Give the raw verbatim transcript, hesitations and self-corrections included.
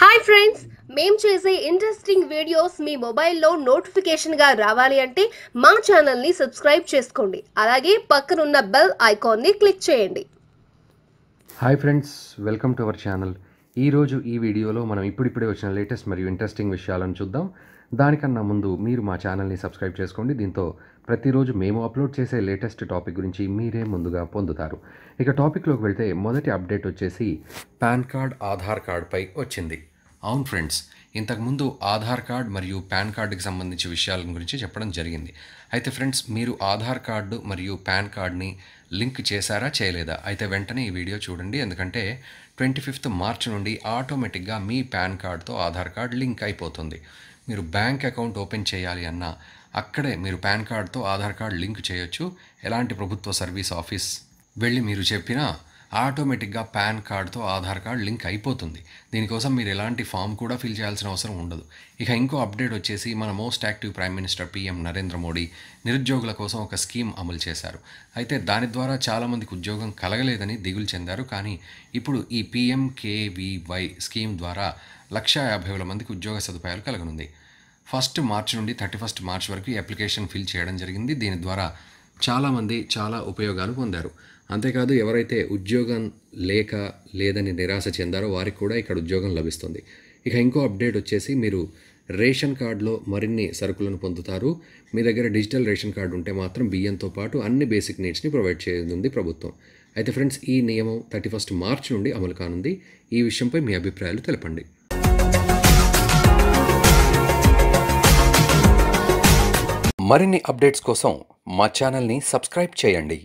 Hi friends, మేము చేసే interesting videos మీ మొబైల్లో నోటిఫికేషన్గా రావాలి అంటే మా ఛానల్ని సబ్స్క్రైబ్ చేసుకోండి, అలాగే పక్కనున్న బెల్ ఐకాన్ని క్లిక్ చేయండి. Hi friends, welcome to our channel. ఈరోజు ఈ వీడియోలో మనం ఇప్పుడిప్పుడే వచ్చిన లేటెస్ట్ మరియు ఇంట్రెస్టింగ్ విషయాలను చూద్దాం. దానికన్నా ముందు మీరు మా ఛానల్ని సబ్స్క్రైబ్ చేసుకోండి. దీంతో ప్రతిరోజు మేము అప్లోడ్ చేసే లేటెస్ట్ టాపిక్ గురించి మీరే ముందుగా పొందుతారు. ఇక టాపిక్లోకి వెళ్తే మొదటి అప్డేట్ వచ్చేసి పాన్ కార్డ్ ఆధార్ కార్డ్పై వచ్చింది. అవును ఫ్రెండ్స్, ఇంతకుముందు ఆధార్ కార్డ్ మరియు పాన్ కార్డుకి సంబంధించి విషయాల గురించి చెప్పడం జరిగింది. అయితే ఫ్రెండ్స్, మీరు ఆధార్ కార్డు మరియు పాన్ కార్డ్ని లింక్ చేశారా చేయలేదా? అయితే వెంటనే ఈ వీడియో చూడండి, ఎందుకంటే ట్వంటీ ఫిఫ్త్ మార్చ్ నుండి ఆటోమేటిక్గా మీ పాన్ కార్డ్తో ఆధార్ కార్డ్ లింక్ అయిపోతుంది. మీరు బ్యాంక్ అకౌంట్ ఓపెన్ చేయాలి అన్నా అక్కడే మీరు పాన్ కార్డ్తో ఆధార్ కార్డ్ లింక్ చేయొచ్చు. ఎలాంటి ప్రభుత్వ సర్వీస్ ఆఫీస్ వెళ్ళి మీరు చెప్పినా ఆటోమేటిక్గా పాన్ కార్డ్తో ఆధార్ కార్డ్ లింక్ అయిపోతుంది. దీనికోసం మీరు ఎలాంటి ఫామ్ కూడా ఫిల్ చేయాల్సిన అవసరం ఉండదు. ఇక ఇంకో అప్డేట్ వచ్చేసి మన most active prime minister PM Narendra Modi నిరుద్యోగుల కోసం ఒక స్కీమ్ అమలు చేశారు. అయితే దాని ద్వారా చాలామందికి ఉద్యోగం కలగలేదని దిగులు చెందారు. కానీ ఇప్పుడు ఈ పీఎంకేవీవై స్కీమ్ ద్వారా లక్షా యాభై వేల మందికి ఉద్యోగ సదుపాయాలు కలగనుంది. ఫస్ట్ మార్చ్ నుండి థర్టీ ఫస్ట్ మార్చ్ వరకు అప్లికేషన్ ఫిల్ చేయడం జరిగింది. దీని ద్వారా చాలామంది చాలా ఉపయోగాలు పొందారు. అంతేకాదు, ఎవరైతే ఉద్యోగం లేక లేదని నిరాశ చెందారో వారికి కూడా ఇక్కడ ఉద్యోగం లభిస్తుంది. ఇక ఇంకో అప్డేట్ వచ్చేసి మీరు రేషన్ కార్డులో మరిన్ని సరుకులను పొందుతారు. మీ దగ్గర డిజిటల్ రేషన్ కార్డు ఉంటే మాత్రం బియ్యంతో పాటు అన్ని బేసిక్ నీడ్స్ని ప్రొవైడ్ చేయనుంది ప్రభుత్వం. అయితే ఫ్రెండ్స్, ఈ నియమం థర్టీ ఫస్ట్ మార్చ్ నుండి అమలు కానుంది. ఈ విషయంపై మీ అభిప్రాయాలు తెలపండి. మరిన్ని అప్డేట్స్ కోసం మా ఛానల్ని సబ్స్క్రైబ్ చేయండి.